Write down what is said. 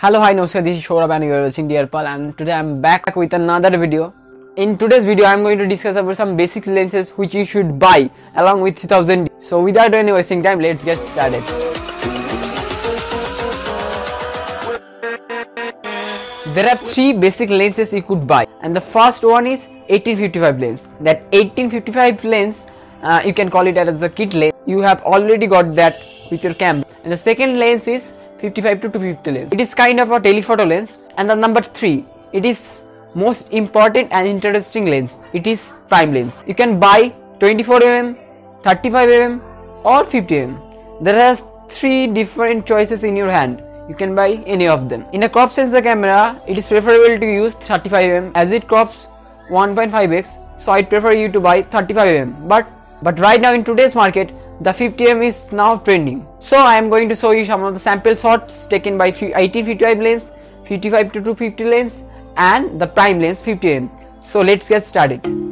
Hello, hi, namaskar, this is Shorab and you are watching Dear Pal, and today I am back with another video. In today's video, I am going to discuss about some basic lenses which you should buy along with 3000D. So without any wasting time, let's get started. There are three basic lenses you could buy, and the first one is 18-55 lens. That 18-55 lens, you can call it as a kit lens. You have already got that with your camera. And the second lens is 55-250 lens. It is kind of a telephoto lens. And the number 3, it is most important and interesting lens. It is prime lens. You can buy 24mm, 35mm or 50mm. There are 3 different choices in your hand. You can buy any of them. In a crop sensor camera, it is preferable to use 35mm as it crops 1.5x. So I prefer you to buy 35mm. But right now in today's market, the 50mm is now trending. So I am going to show you some of the sample shots taken by 18-55 lens, 55-250 lens and the prime lens 50mm. So let's get started.